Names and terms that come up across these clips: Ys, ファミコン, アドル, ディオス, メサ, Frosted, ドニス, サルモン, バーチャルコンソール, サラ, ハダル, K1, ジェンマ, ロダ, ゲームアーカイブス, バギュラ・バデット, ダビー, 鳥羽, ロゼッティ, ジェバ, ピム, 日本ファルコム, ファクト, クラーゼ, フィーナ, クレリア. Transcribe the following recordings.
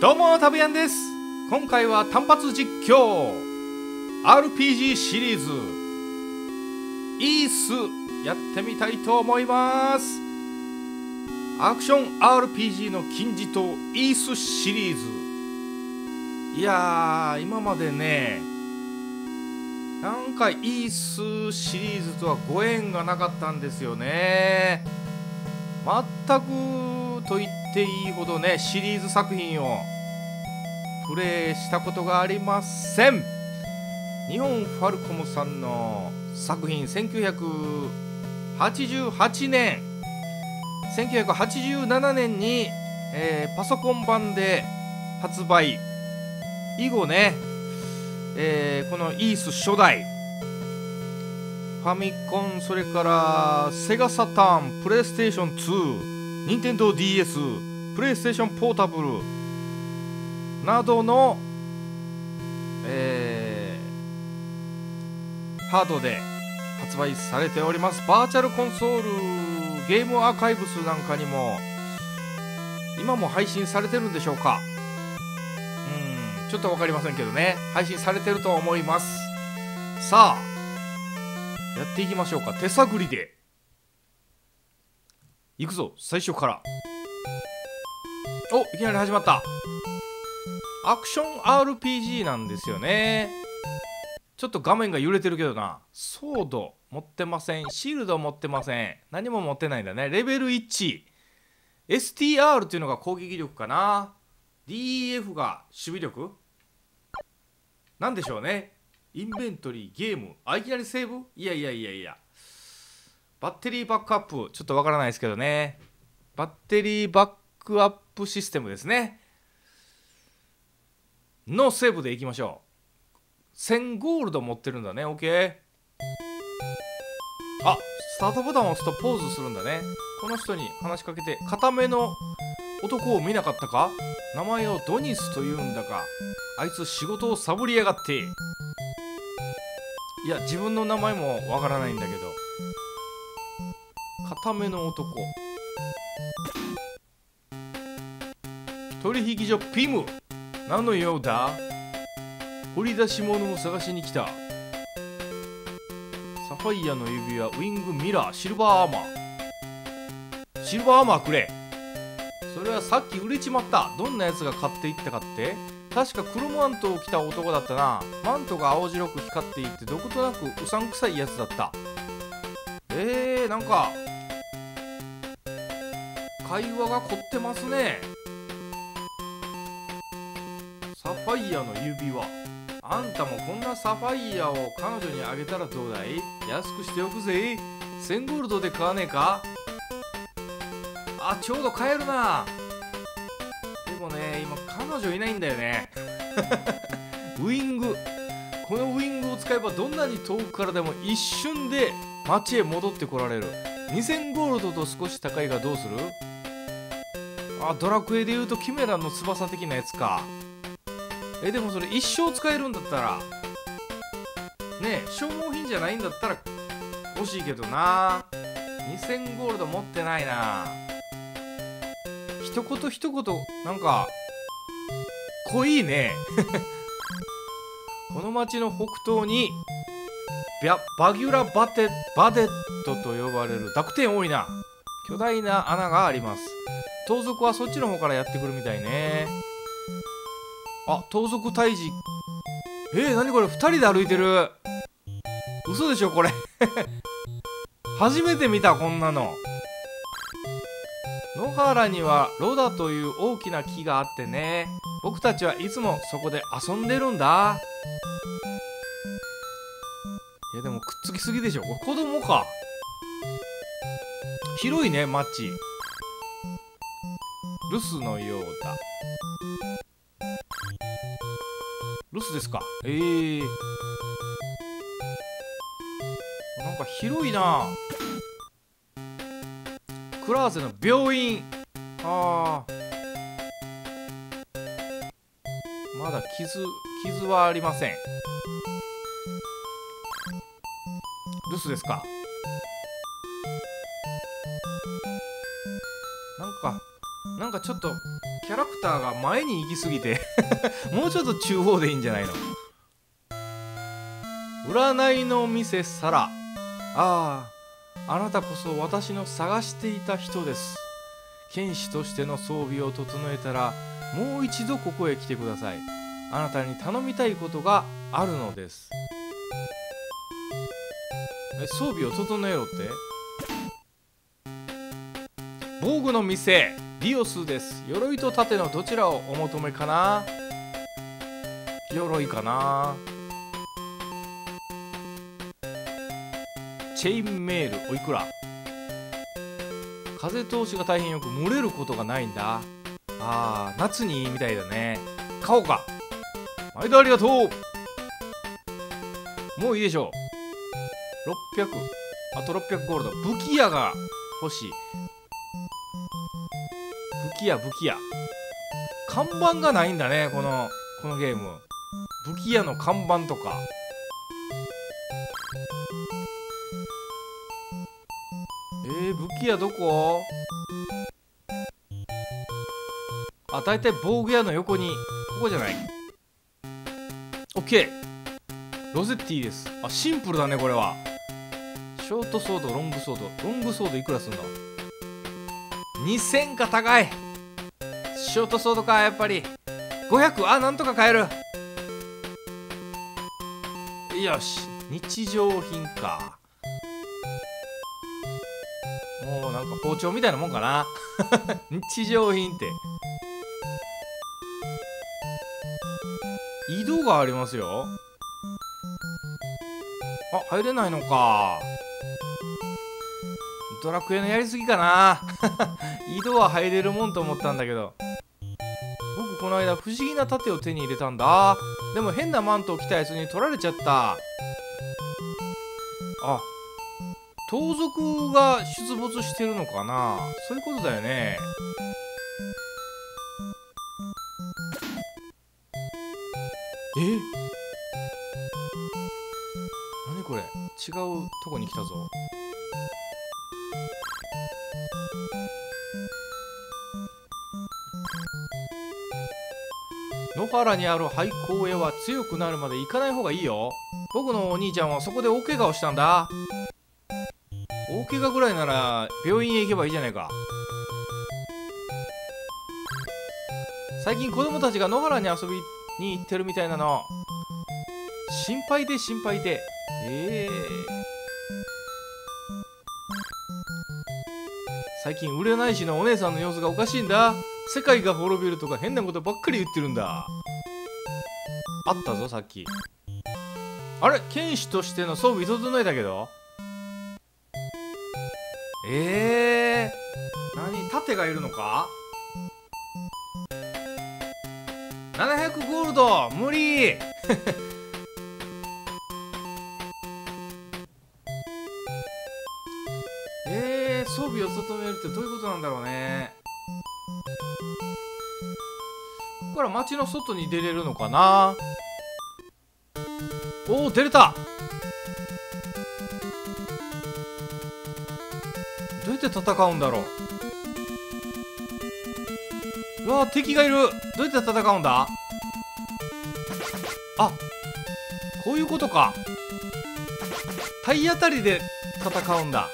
どうもたぶやんです。今回は単発実況 RPG シリーズイースやってみたいと思います。アクション RPG の金字塔イースシリーズ、いやー今までねなんかイースシリーズとはご縁がなかったんですよね。全くと言っていいほどねシリーズ作品をプレイしたことがありません。日本ファルコムさんの作品、1987年に、パソコン版で発売以後ね、このイース初代ファミコン、それからセガサターン、プレイステーション2、ニンテンドー DS、プレイステーションポータブルなどの、ハードで発売されております。バーチャルコンソールゲームアーカイブスなんかにも今も配信されてるんでしょうか。ちょっと分かりませんけどね、配信されてると思います。さあやっていきましょうか。手探りでいくぞ、最初から。お、いきなり始まった。アクション RPG なんですよね。ちょっと画面が揺れてるけどな。ソード持ってません、シールド持ってません、何も持ってないんだね。レベル 1、 STR っていうのが攻撃力かな、 DEF が守備力なんでしょうね。インベントリー、ゲーム、あ、いきなりセーブ、いや、バッテリーバックアップ、ちょっとわからないですけどね。バッテリーバックアップシステムですね。のセーブでいきましょう。1000ゴールド持ってるんだね、OK。あ、スタートボタンを押すとポーズするんだね。この人に話しかけて、固めの男を見なかったか、名前をドニスというんだか、あいつ仕事をサボりやがって。いや、自分の名前もわからないんだけど。固めの男。取引所ピム。何の用だ？掘り出し物を探しに来た。サファイアの指輪、ウィング、ミラー、シルバーアーマー。シルバーアーマーくれ。それはさっき売れちまった。どんなやつが買っていったかって？確か黒マントを着た男だったな。マントが青白く光っていて、どことなくうさんくさいやつだった。なんか会話が凝ってますね。サファイアの指輪、あんたもこんなサファイアを彼女にあげたらどうだい？安くしておくぜ。1000ゴールドで買わねえか？あ、ちょうど買えるな。でもね、今彼女いないんだよねウィング、このウィングを使えばどんなに遠くからでも一瞬で町へ戻ってこられる。2000ゴールドと少し高いがどうする？あ、ドラクエでいうとキメラの翼的なやつか。でもそれ一生使えるんだったらねえ、消耗品じゃないんだったら欲しいけどな。2000ゴールド持ってないな。一言一言なんか濃いねこの町の北東にバギュラ・バデットと呼ばれる、濁点多いな、巨大な穴があります。盗賊はそっちの方からやってくるみたいね。あ、盗賊退治。何これ、2人で歩いてる。嘘でしょこれ初めて見たこんなの。野原にはロダという大きな木があってね、僕たちはいつもそこで遊んでるんだ。いやでもくっつきすぎでしょ、これ子供か。広いね町。留守のようだ。留守ですか。なんか広いな。クラーゼの病院。まだ傷はありません。留守ですか。なんかなんかちょっとキャラクターが前に行きすぎてもうちょっと中央でいいんじゃないの。占いの店サラ。ああ、あなたこそ私の探していた人です。剣士としての装備を整えたらもう一度ここへ来てください。あなたに頼みたいことがあるのです。装備を整えろって。防具の店ディオスです。鎧と盾のどちらをお求めかな。鎧かな。チェインメールおいくら。風通しが大変よく漏れることがないんだ。あー、夏にいいみたいだね。買おうか。毎度ありがとう。もういいでしょう。600、あと600ゴールド。武器屋が欲しい。武器屋。看板がないんだね、このゲーム。武器屋の看板とか。武器屋どこ？あ、大体防具屋の横に、ここじゃない。オッケー、ロゼッティです。あ、シンプルだねこれは。ショートソード、ロングソード。ロングソードいくらすんだ。2000か、高い。ショートソードかやっぱり。500、あ、なんとか買える。よし、日常品か。もうなんか包丁みたいなもんかな日常品って。井戸がありますよ。あ、入れないのか。ドラクエのやりすぎかな井戸は入れるもんと思ったんだけど。僕この間不思議な盾を手に入れたんだ。でも変なマントを着たやつに取られちゃった。あ、盗賊が出没してるのかな。そういうことだよね。え、何これ。違うとこに来たぞ。野原にある廃校へは強くなるまで行かない方がいいよ。僕のお兄ちゃんはそこで大怪我をしたんだ。大怪我ぐらいなら病院へ行けばいいじゃないか。最近子供たちが野原に遊びに行ってるみたいなの。心配で心配で。最近占い師のお姉さんの様子がおかしいんだ。世界が滅びるとか変なことばっかり言ってるんだ。あったぞさっき。あれ、剣士としての装備整えたけど。何、盾がいるのか。700ゴールド無理装備を整えるってどういうことなんだろうね。ここから街の外に出れるのかな。おお、出れた。どうやって戦うんだろう。うわー、敵がいる。どうやって戦うんだ。あ、こういうことか。体当たりで戦うんだ。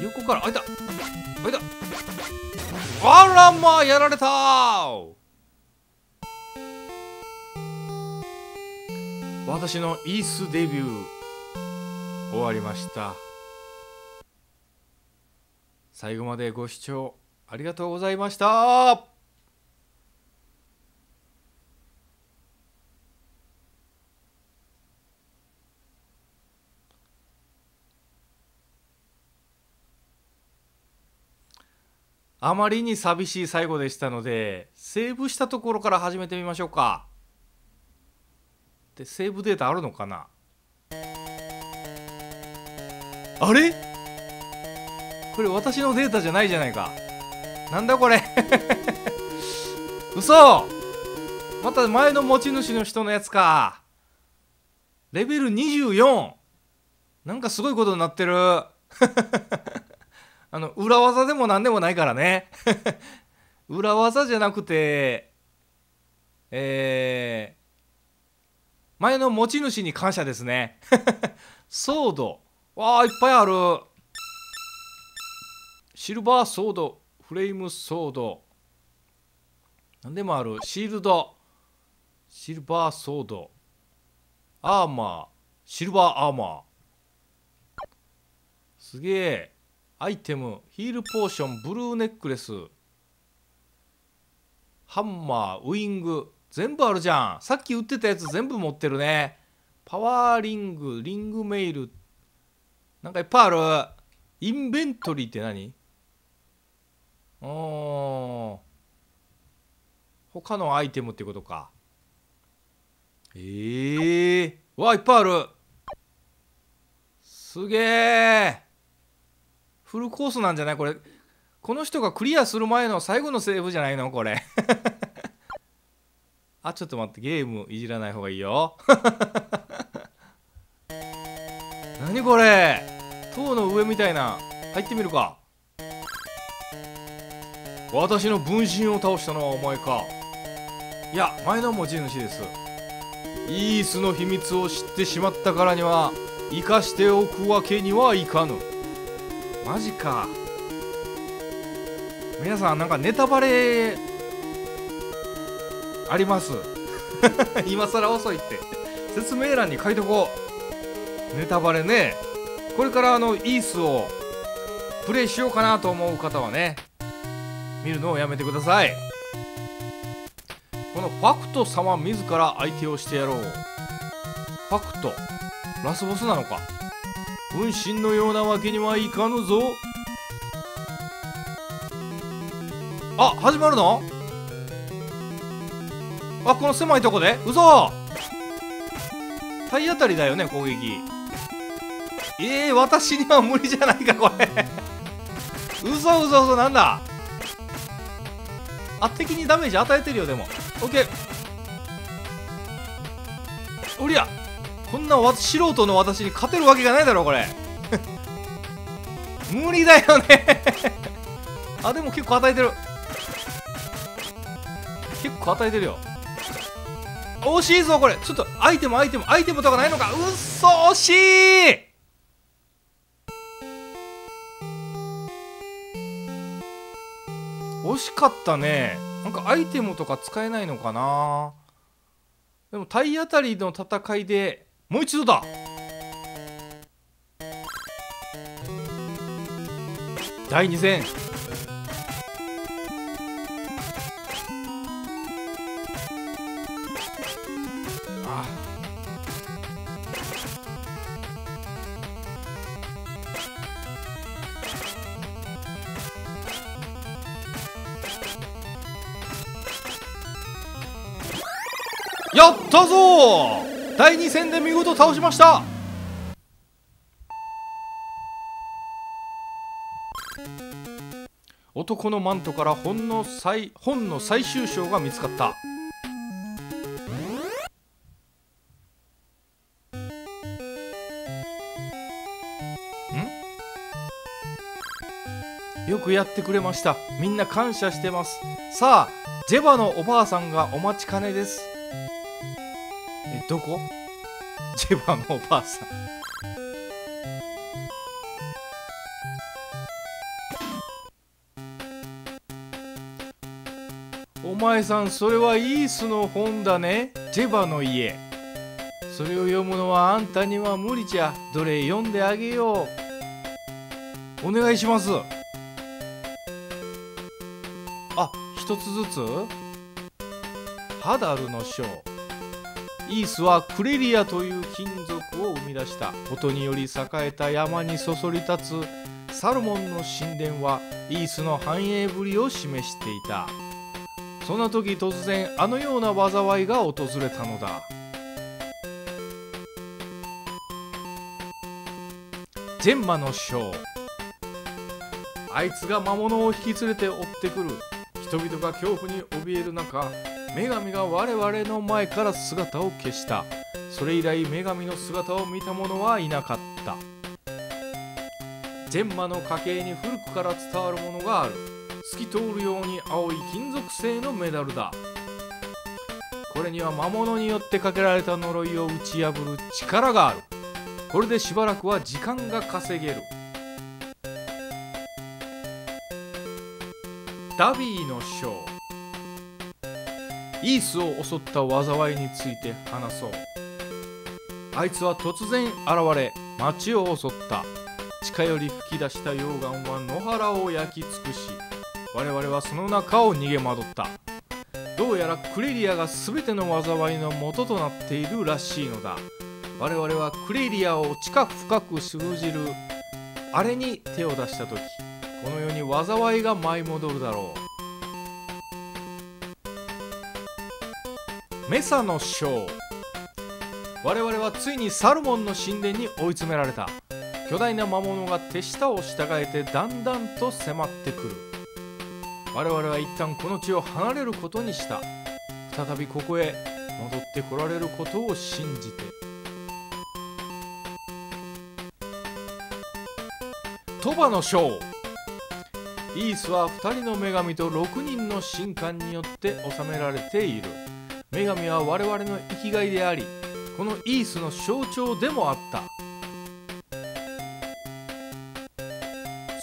横から、あいたあいた。あらまあ、やられたー。私のイースデビュー終わりました。最後までご視聴ありがとうございました。あまりに寂しい最後でしたので、セーブしたところから始めてみましょうか。で、セーブデータあるのかな。あれ？これ私のデータじゃないじゃないか。なんだこれ嘘。また前の持ち主の人のやつか。レベル24。なんかすごいことになってる裏技でも何でもないからね裏技じゃなくて、前の持ち主に感謝ですねソード、わあいっぱいある。シルバーソード、フレームソード、何でもある。シールド、シルバーソード、アーマー、シルバーアーマー、すげえ。アイテム、ヒールポーション、ブルーネックレス、ハンマー、ウイング、全部あるじゃん。さっき売ってたやつ全部持ってるね。パワーリング、リングメイル、なんかいっぱいある。インベントリーって何？他のアイテムってことか。うわ、いっぱいある。すげえ。フルコースなんじゃないこれ。この人がクリアする前の最後のセーブじゃないのこれあ、ちょっと待って、ゲームいじらない方がいいよ何これ、塔の上みたいな。入ってみるか。私の分身を倒したのはお前か。いや、前の持ち主です。イースの秘密を知ってしまったからには生かしておくわけにはいかぬ。マジか。皆さんなんかネタバレあります今更遅いって説明欄に書いとこう。ネタバレね。これからイースをプレイしようかなと思う方はね、見るのをやめてください。このファクト様自ら相手をしてやろう。ファクト、ラスボスなのか。分身のようなわけにはいかぬぞ。あ、始まるの？あ、この狭いとこで？嘘！体当たりだよね、攻撃。私には無理じゃないか、これ嘘嘘嘘、なんだあ、敵にダメージ与えてるよ、でも。オッケー。おりゃ、こんな素人の私に勝てるわけがないだろうこれ無理だよねあ、でも結構与えてる、結構与えてるよ。惜しいぞこれ。ちょっとアイテムとかないのか。うっそ、惜しい。惜しかったね。なんかアイテムとか使えないのかな。でも体当たりの戦いでもう一度だ。第2戦。ああ、やったぞー。第2戦で見事倒しました。男のマントから本の最終章が見つかった。よくやってくれました。みんな感謝してます。さあ、ジェバのおばあさんがお待ちかねです。どこ？ジェバのおばあさんお前さん、それはイースの本だね。ジェバの家。それを読むのはあんたには無理じゃ。どれ読んであげよう。お願いします。あ、一つずつ。ハダルの章。イースはクレリアという金属を生み出したことにより栄えた山にそそり立つサルモンの神殿はイースの繁栄ぶりを示していた。そんな時突然あのような災いが訪れたのだ。ジェンマの章。あいつが魔物を引き連れて追ってくる。人々が恐怖に怯える中、女神が我々の前から姿を消した。それ以来女神の姿を見た者はいなかった。ジェンマの家系に古くから伝わるものがある。透き通るように青い金属製のメダルだ。これには魔物によってかけられた呪いを打ち破る力がある。これでしばらくは時間が稼げる。ダビーの章。イースを襲った災いについて話そう。あいつは突然現れ町を襲った。地下より噴き出した溶岩は野原を焼き尽くし、我々はその中を逃げ惑った。どうやらクレリアが全ての災いの元となっているらしいのだ。我々はクレリアを地下深く通じるあれに手を出した時、この世に災いが舞い戻るだろう。メサの章。我々はついにサルモンの神殿に追い詰められた。巨大な魔物が手下を従えてだんだんと迫ってくる。我々は一旦この地を離れることにした。再びここへ戻ってこられることを信じて。鳥羽の章。イースは2人の女神と6人の神官によって治められている。女神は我々の生きがいであり、このイースの象徴でもあった。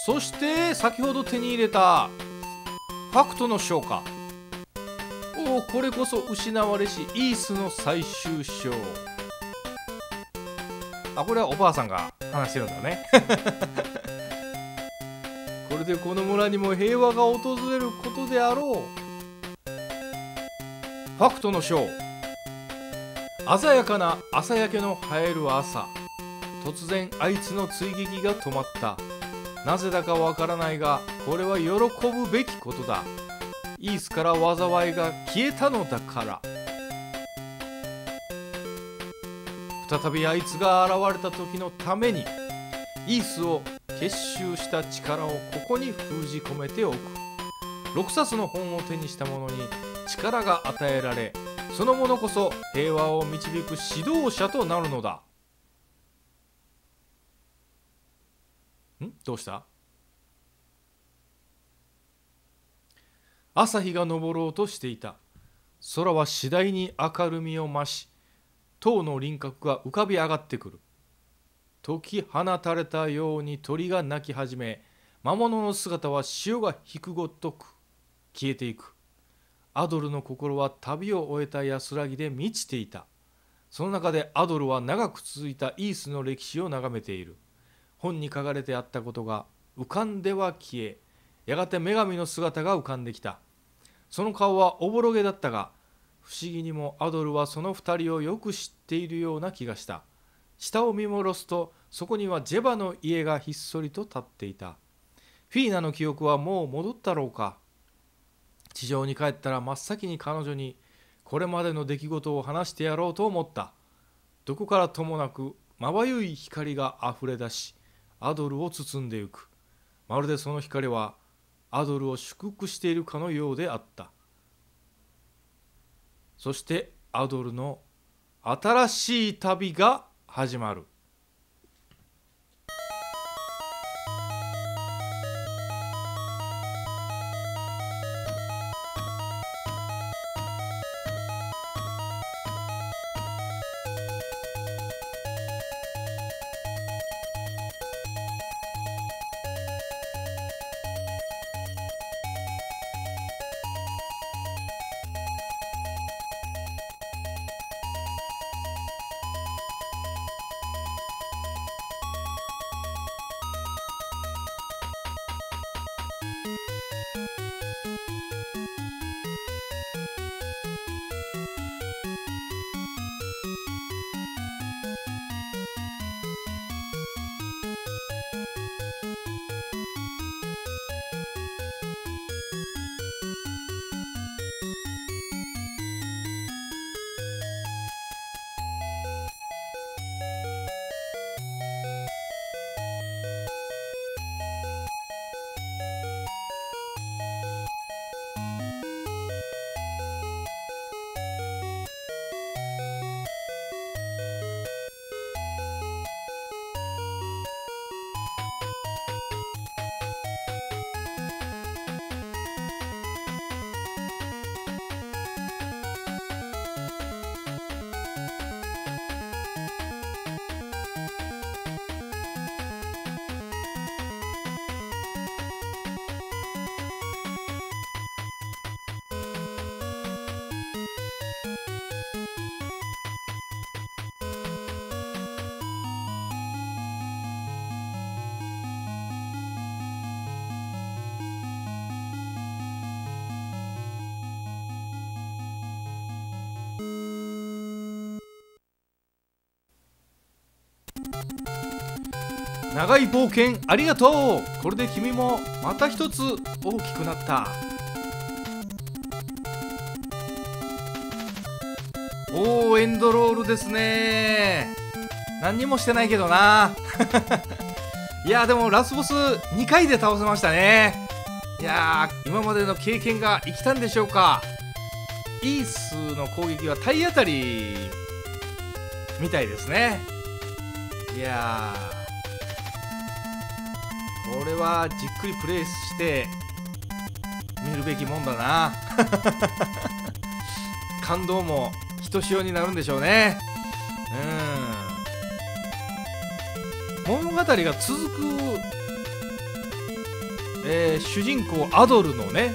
そして先ほど手に入れたファクトの章か。おお、これこそ失われしイースの最終章。あ、これはおばあさんが話してるんだねこれでこの村にも平和が訪れることであろう。ファクトの章。鮮やかな朝焼けの映える朝、突然あいつの追撃が止まった。なぜだかわからないが、これは喜ぶべきことだ。イースから災いが消えたのだから。再びあいつが現れた時のために、イースを結集した力をここに封じ込めておく。6冊の本を手にした者に力が与えられ、その者こそ平和を導く指導者となるのだ。ん？どうした？朝日が昇ろうとしていた。空は次第に明るみを増し、塔の輪郭が浮かび上がってくる。解き放たれたように鳥が鳴き始め、魔物の姿は潮が引くごとく消えていく。アドルの心は旅を終えた安らぎで満ちていた。その中でアドルは長く続いたイースの歴史を眺めている。本に書かれてあったことが浮かんでは消え、やがて女神の姿が浮かんできた。その顔はおぼろげだったが、不思議にもアドルはその2人をよく知っているような気がした。下を見下ろすと、そこにはジェバの家がひっそりと立っていた。フィーナの記憶はもう戻ったろうか。地上に帰ったら真っ先に彼女にこれまでの出来事を話してやろうと思った。どこからともなくまばゆい光があふれ出し、アドルを包んでゆく。まるでその光はアドルを祝福しているかのようであった。そしてアドルの新しい旅が始まる。長い冒険ありがとう。これで君もまた一つ大きくなった。おお、エンドロールですね。何にもしてないけどな。いやー、でもラスボス2回で倒せましたね。いやー、今までの経験が生きたんでしょうか。イースの攻撃は体当たりみたいですね。いやー、これはじっくりプレイして見るべきもんだな。感動もひとしおになるんでしょうね。物語が続く、主人公アドルのね、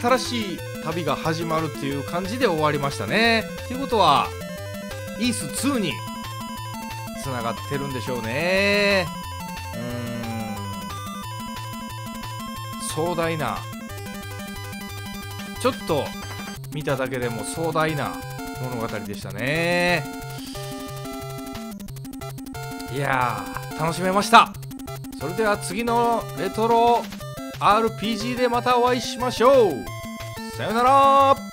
新しい旅が始まるっていう感じで終わりましたね。っていうことはイース2につながってるんでしょうね。壮大な、ちょっと見ただけでも壮大な物語でしたね。いやー、楽しめました。それでは次のレトロ RPG でまたお会いしましょう。さよなら。